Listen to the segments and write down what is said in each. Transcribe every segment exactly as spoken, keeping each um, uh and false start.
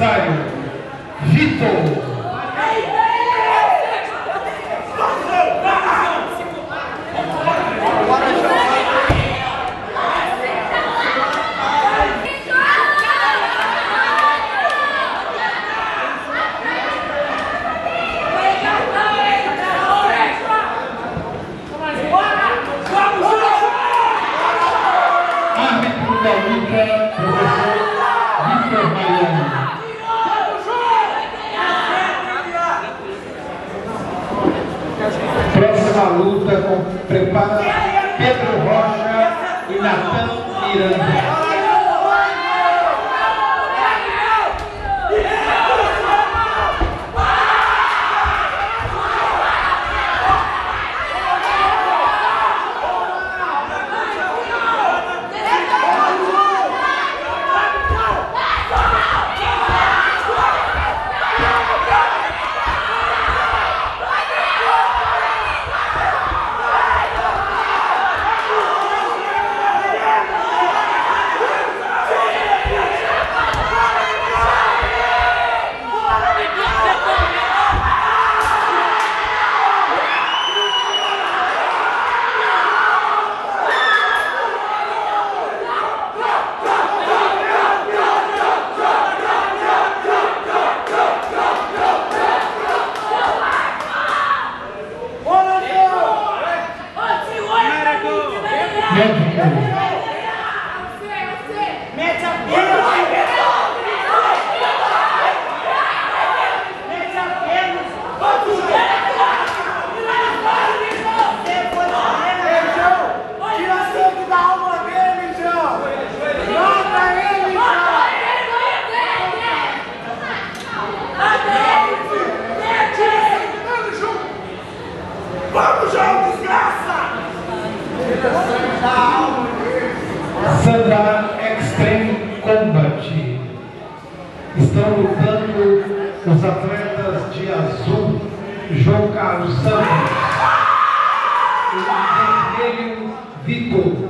adversário, Vitor. Próxima luta com prepara Pedro Rocha e Natã Miranda. Estão lutando os atletas de azul, João Carlos Santos, e o vermelho, Vitor. Vitor!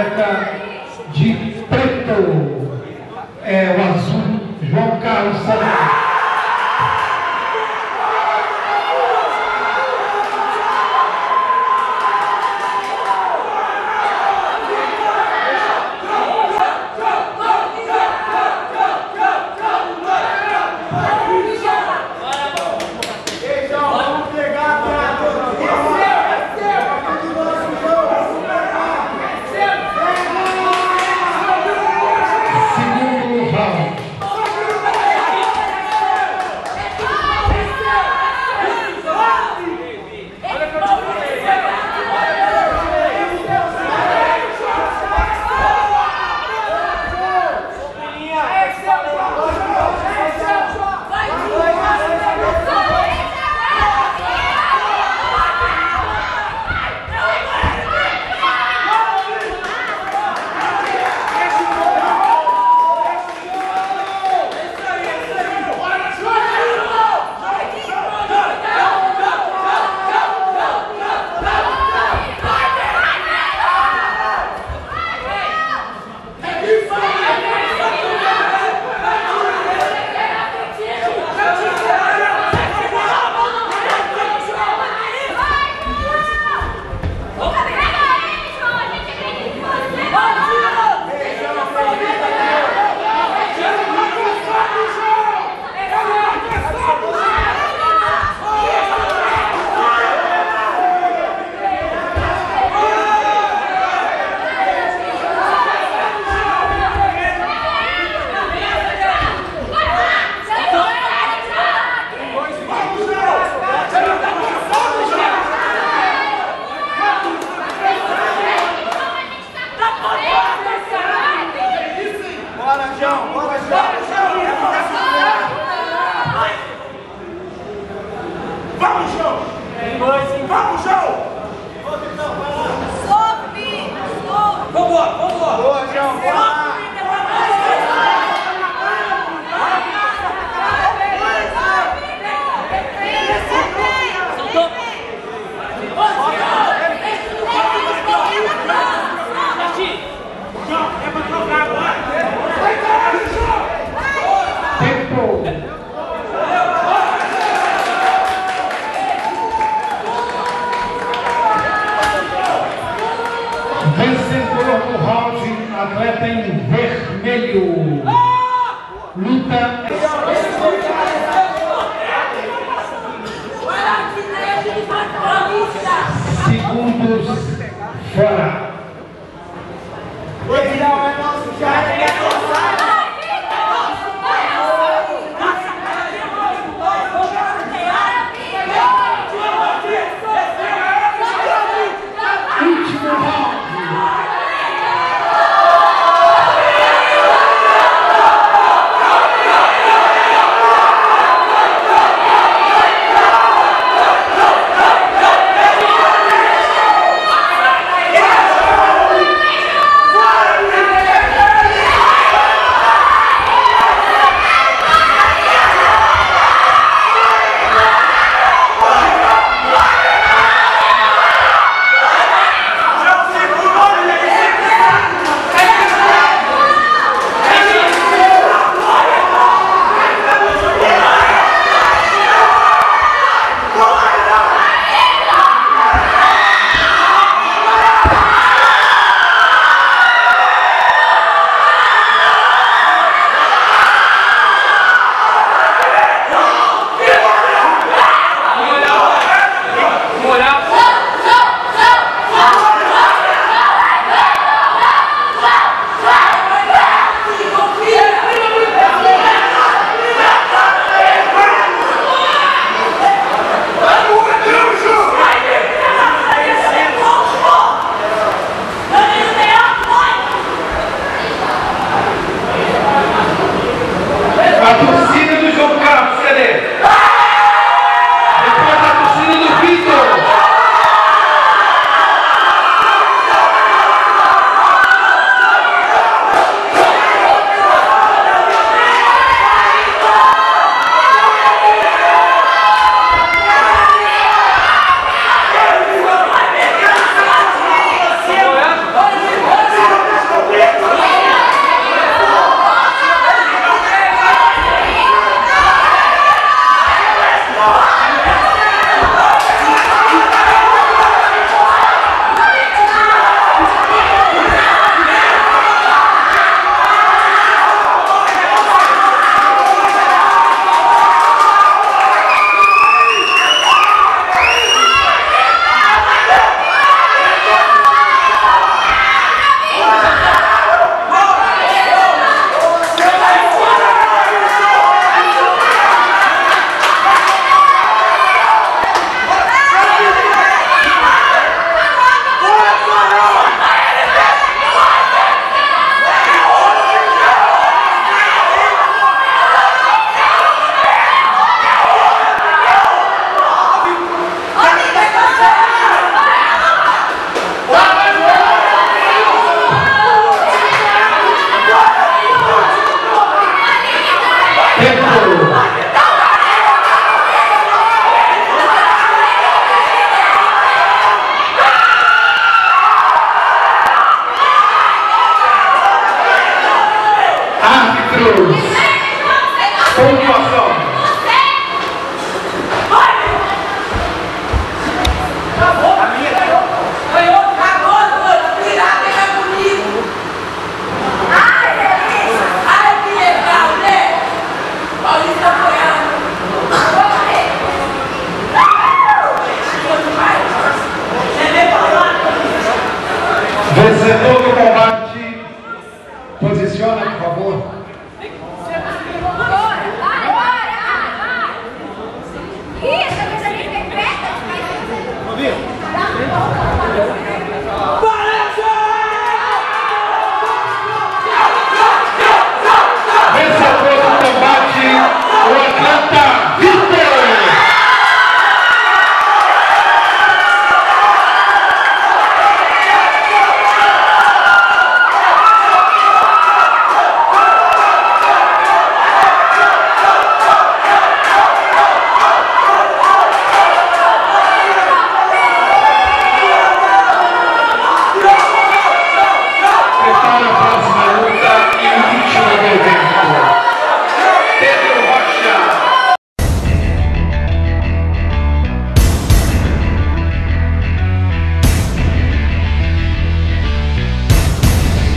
atleta de preto, é o azul, João Carlos Santos.